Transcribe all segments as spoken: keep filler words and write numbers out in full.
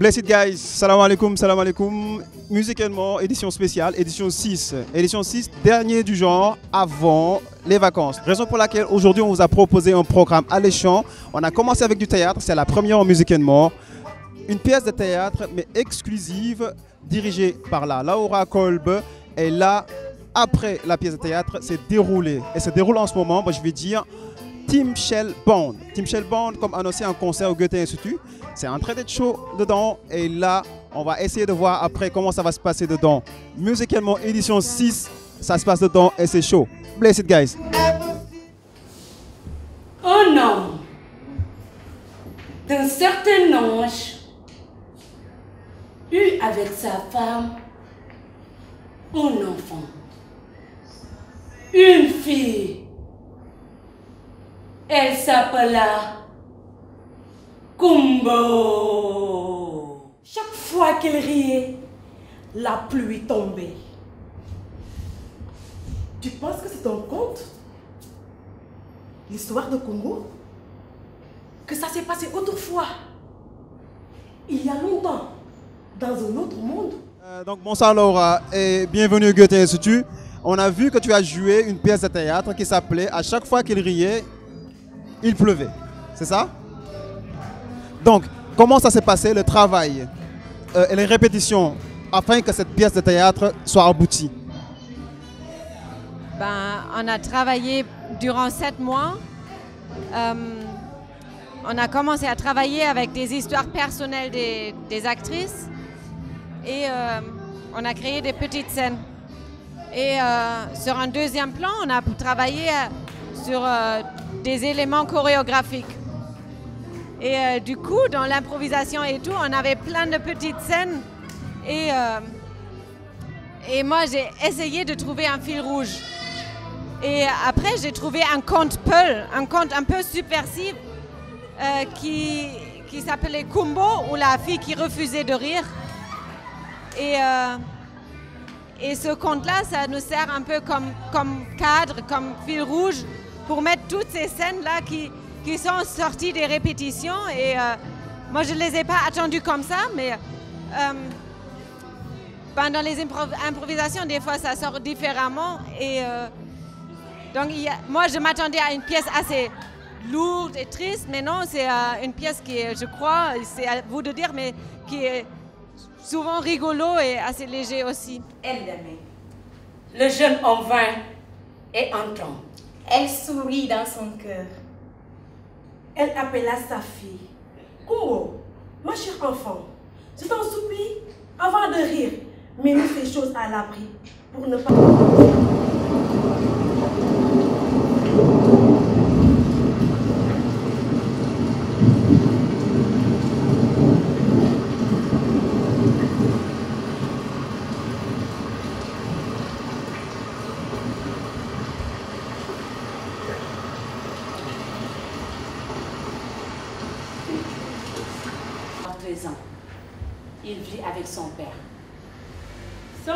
Blessed guys, salam alaikum, salam alaikum. Musicalement, édition spéciale, édition six. Édition six, dernier du genre avant les vacances. Raison pour laquelle aujourd'hui on vous a proposé un programme alléchant. On a commencé avec du théâtre, c'est la première en musicalement. Une pièce de théâtre, mais exclusive, dirigée par la Laura Kolbe. Et là, après la pièce de théâtre, c'est déroulé. Et se déroule en ce moment, bah, je vais dire... Timshel Band. Timshel Band, comme annoncé en concert au Goethe-Institut, c'est en train d'être chaud dedans. Et là, on va essayer de voir après comment ça va se passer dedans. Musicalement, édition six, ça se passe dedans et c'est chaud. Blessed guys. Au nom d'un certain ange, eut avec sa femme un enfant, une fille. Elle s'appela Kumbo. Chaque fois qu'elle riait, la pluie tombait. Tu penses que c'est un conte? L'histoire de Kumbo? Que ça s'est passé autrefois, il y a longtemps, dans un autre monde. Euh, donc bonsoir Laura et bienvenue au Goethe-Institut. On a vu que tu as joué une pièce de théâtre qui s'appelait « À chaque fois qu'elle riait, il pleuvait », c'est ça? Donc, comment ça s'est passé, le travail euh, et les répétitions, afin que cette pièce de théâtre soit aboutie? Ben, on a travaillé durant sept mois. Euh, on a commencé à travailler avec des histoires personnelles des, des actrices et euh, on a créé des petites scènes. Et euh, sur un deuxième plan, on a travaillé sur... Euh, des éléments chorégraphiques. Et euh, du coup, dans l'improvisation et tout, on avait plein de petites scènes. Et, euh, et moi, j'ai essayé de trouver un fil rouge. Et après, j'ai trouvé un conte Peul, un conte un peu subversif euh, qui, qui s'appelait Kumbo, ou la fille qui refusait de rire. Et, euh, et ce conte-là, ça nous sert un peu comme, comme cadre, comme fil rouge, pour mettre toutes ces scènes-là qui, qui sont sorties des répétitions. Et euh, moi, je ne les ai pas attendues comme ça, mais euh, pendant les improv- improvisations, des fois, ça sort différemment. Et euh, donc, il y a, moi, je m'attendais à une pièce assez lourde et triste, mais non, c'est euh, une pièce qui, je crois, c'est à vous de dire, mais qui est souvent rigolo et assez léger aussi. Elle aimait. Le jeune homme vint et entend. Elle sourit dans son cœur. Elle appela sa fille. Kumbo, ma chère enfant, je t'en supplie, avant de rire, mais mets ces choses à l'abri pour ne pas... Il vit avec son père. Sa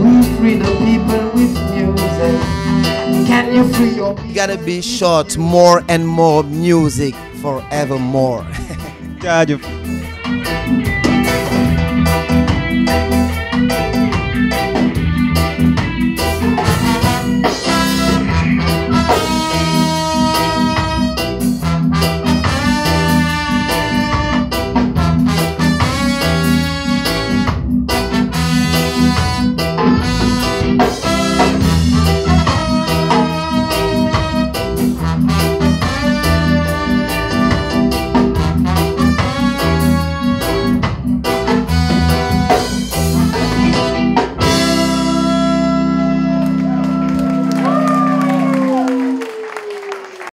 we free the people with music, can you free your people? You gotta be short, more and more music, forevermore. God,